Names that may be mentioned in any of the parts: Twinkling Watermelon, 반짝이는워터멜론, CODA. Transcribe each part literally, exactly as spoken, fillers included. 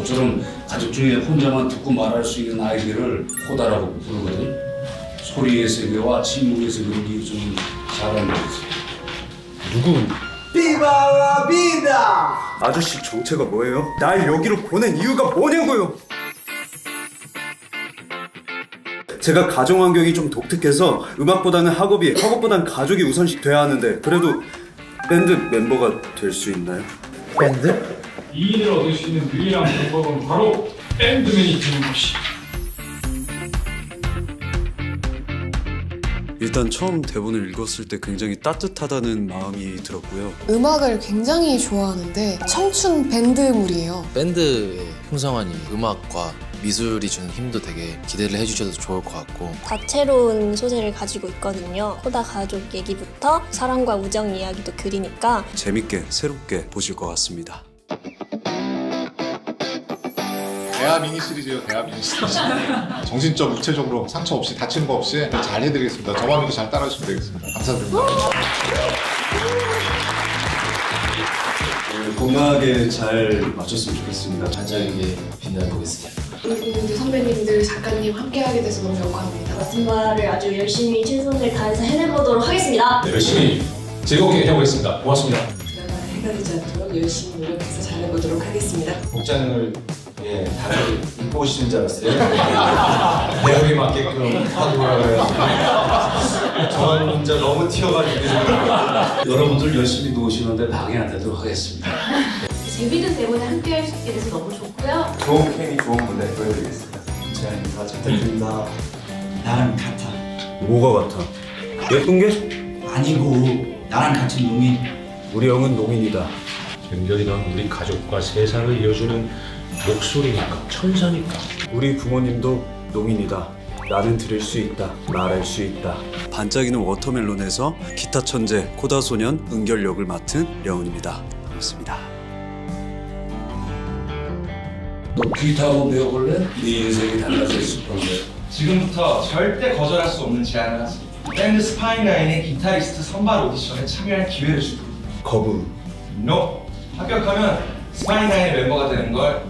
저처럼 가족 중에 혼자만 듣고 말할 수 있는 아이들을 코다라고 부르거든. 소리의 세계와 침묵의 세계를 요즘 잘하는 거지. 누군? 비바라비다! 아저씨 정체가 뭐예요? 날 여기로 보낸 이유가 뭐냐고요? 제가 가정 환경이 좀 독특해서 음악보다는 학업이, 학업보다는 가족이 우선시 돼야 하는데 그래도 밴드 멤버가 될 수 있나요? 밴드? 이인을 얻을 수 있는 유일한 방법은 바로 밴드맨이 되는 것이다. 일단 처음 대본을 읽었을 때 굉장히 따뜻하다는 마음이 들었고요. 음악을 굉장히 좋아하는데 청춘 밴드물이에요. 밴드의 풍성한 음악과 미술이 주는 힘도 되게 기대를 해주셔도 좋을 것 같고, 다채로운 소재를 가지고 있거든요. 코다 가족 얘기부터 사랑과 우정 이야기도 그리니까 재밌게 새롭게 보실 것 같습니다. 대하 미니 시리즈예요. 대하 미니 시리즈. 정신적, 육체적으로 상처 없이, 다친 거 없이 잘 해드리겠습니다. 저만 믿고 잘 따라하시면 되겠습니다. 감사드립니다. 건강하게 잘 맞췄으면 좋겠습니다. 반짝이게 빛나보겠습니다. 배우분들, 선배님들, 작가님 함께하게 돼서 너무 영광입니다. 같은 말을 아주 열심히 최선을 다해서 해내보도록 하겠습니다. 네, 열심히 즐겁게 해보겠습니다. 고맙습니다. 드라마를 해가 되지 않도록 열심히 노력해서 잘해보도록 하겠습니다. 복장을 예, 다들 입고 오시는 줄 알았어요. 내용에 맞게끔 하고 돌아가요. 저는 혼자 너무 튀어가지고 여러분들 열심히 놓으시는데 방해 안 되도록 하겠습니다. 재밌는 대본에 함께 할 수 있게 돼서 너무 좋고요. 좋은 캠이 좋은 무대 보여드리겠습니다. 제가 인사 잘 부탁드립니다. 나랑 같아. 뭐가 같아? 예쁜 게? 아니고 나랑 같은 농인. 우리 형은 농인이다. 은별이는 우리 가족과 세상을 이어주는 목소리니까, 천사니까. 우리 부모님도 농인이다. 나는 들을 수 있다. 말할 수 있다. 반짝이는 워터멜론에서 기타 천재 코다 소년 은결 역을 맡은 려훈입니다. 반갑습니다. 너 기타 한번 배워볼래? 네 인생이 달라질 수 있을 건데. 지금부터 절대 거절할 수 없는 제안을 하십니다. 밴드 스파인라인의 기타리스트 선발 오디션에 참여할 기회를 주고. 거부. No. 합격하면 스파인라인의 멤버가 되는 걸.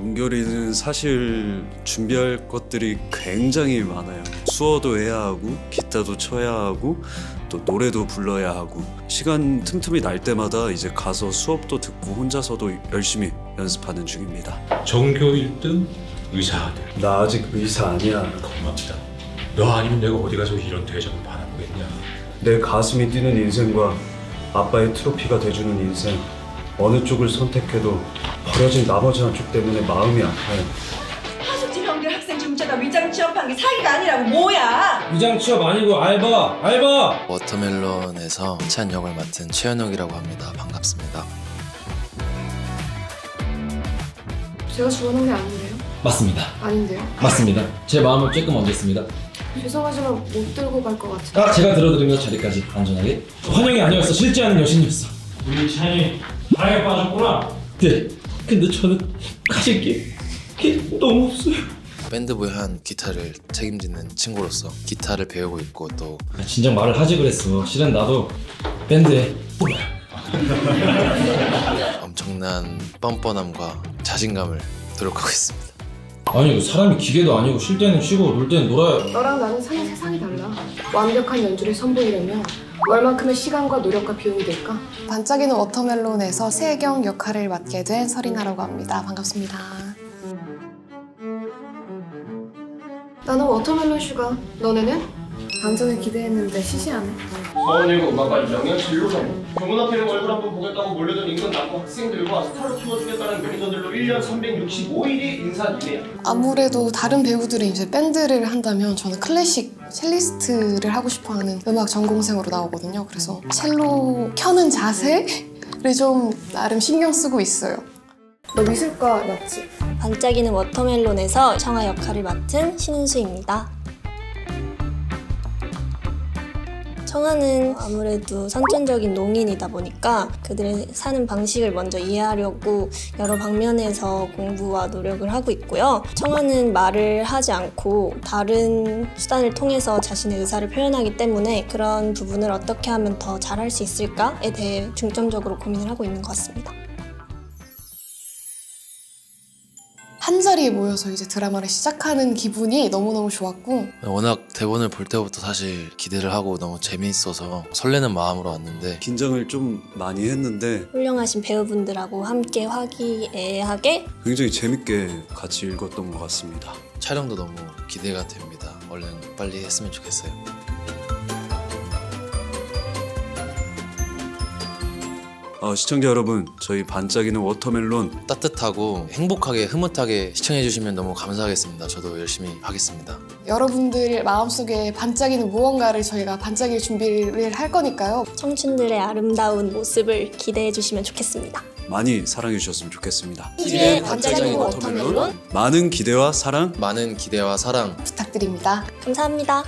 은결이는 사실 준비할 것들이 굉장히 많아요. 수어도 해야 하고, 기타도 쳐야 하고, 또 노래도 불러야 하고, 시간 틈틈이 날 때마다 이제 가서 수업도 듣고 혼자서도 열심히 연습하는 중입니다. 전교 일 등 의사 아들. 나 아직 의사 아니야. 고맙다. 너 아니면 내가 어디 가서 이런 대접을 받아보겠냐. 내 가슴이 뛰는 인생과 아빠의 트로피가 돼주는 인생, 어느 쪽을 선택해도 버려진 나머지 한쪽 때문에 마음이 아파요. 하숙집 연결 학생 중짜가 위장 취업한 게 사기가 아니라고 뭐야! 위장 취업 아니고 알바! 알바! 워터멜론에서 찬 역을 맡은 최현욱이라고 합니다. 반갑습니다. 제가 좋아하는 게 아닌데요? 맞습니다. 아닌데요? 맞습니다. 제 마음을 조금 얹었습니다. 죄송하지만 못 들고 갈 것 같아요. 아, 제가 들어드리면서 자리까지 안전하게. 환영이 아니었어. 실제하는 여신이었어. 우리 찬이 바닥에 빠졌구나. 네. 근데 저는 가질 게 너무 없어요. 밴드부한 기타를 책임지는 친구로서 기타를 배우고 있고 또 진작 말을 하지 그랬어. 실은 나도 밴드에 엄청난 뻔뻔함과 자신감을 노력하고 있습니다. 아니 사람이 기계도 아니고 쉴 때는 쉬고 놀 때는 놀아요. 너랑 나는 사는 세상이 달라. 완벽한 연주를 선보이려면 얼만큼의 시간과 노력과 비용이 될까? 반짝이는 워터멜론에서 세경 역할을 맡게 된 서리나라고 합니다. 반갑습니다. 나는 워터멜론 슈가. 너네는? 방전을 기대했는데 시시하네. 서원일고 음악과 이정현 진로전. 교문 앞에 있는 얼굴 한번 보겠다고 몰려든 인근 남고 학생들과 스타로 키워주겠다는 매니저들로 일 년 삼백육십오 일이 인산이네요. 아무래도 다른 배우들이 이제 밴드를 한다면 저는 클래식 첼리스트를 하고 싶어하는 음악 전공생으로 나오거든요. 그래서 첼로 켜는 자세를 좀 나름 신경 쓰고 있어요. 너 미술과 맞지? 반짝이는 워터멜론에서 청아 역할을 맡은 신은수입니다. 청아는 아무래도 선천적인 농인이다 보니까 그들의 사는 방식을 먼저 이해하려고 여러 방면에서 공부와 노력을 하고 있고요. 청아는 말을 하지 않고 다른 수단을 통해서 자신의 의사를 표현하기 때문에 그런 부분을 어떻게 하면 더 잘할 수 있을까에 대해 중점적으로 고민을 하고 있는 것 같습니다. 한자리에 모여서 이제 드라마를 시작하는 기분이 너무너무 좋았고, 워낙 대본을 볼 때부터 사실 기대를 하고 너무 재미있어서 설레는 마음으로 왔는데 긴장을 좀 많이 했는데 훌륭하신 배우분들하고 함께 화기애애하게 굉장히 재밌게 같이 읽었던 것 같습니다. 촬영도 너무 기대가 됩니다. 얼른 빨리 했으면 좋겠어요. 어, 시청자 여러분, 저희 반짝이는 워터멜론 따뜻하고 행복하게 흐뭇하게 시청해주시면 너무 감사하겠습니다. 저도 열심히 하겠습니다. 여러분들 마음속에 반짝이는 무언가를 저희가 반짝일 준비를 할 거니까요. 청춘들의 아름다운 모습을 기대해주시면 좋겠습니다. 많이 사랑해주셨으면 좋겠습니다. 이제 반짝이는 워터멜론, 많은 기대와 사랑 많은 기대와 사랑 부탁드립니다. 감사합니다.